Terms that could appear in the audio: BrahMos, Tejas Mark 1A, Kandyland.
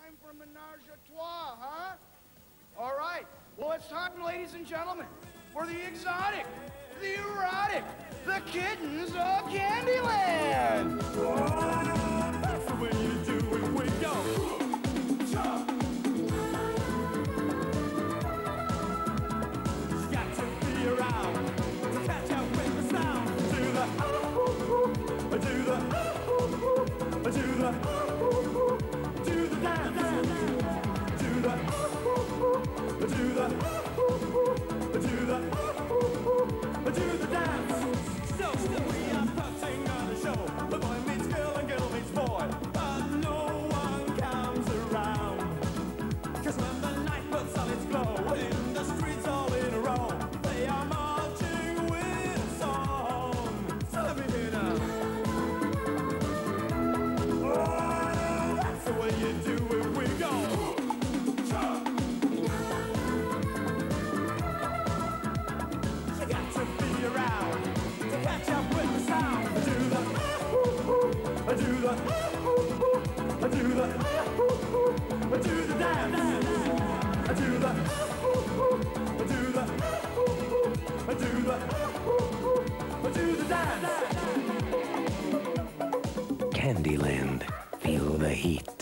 time for menage a trois, huh? All right. Well, it's time, ladies and gentlemen, for the exotic, the erotic, the kittens of Kandyland. That's the way you do it when you got to be around to catch up with the sound. Do the oh, do the oh, do the oh, do the dance. Do the oh, do the oh, do the oh. Do the dance. So we are putting on a show. The boy meets girl and girl meets boy, but no one comes around. Cause when the night puts on its glow, in the streets all in a row, they are marching with a song. So let me hear now. Oh, that's the way you do it. We go. Kandyland, feel the heat.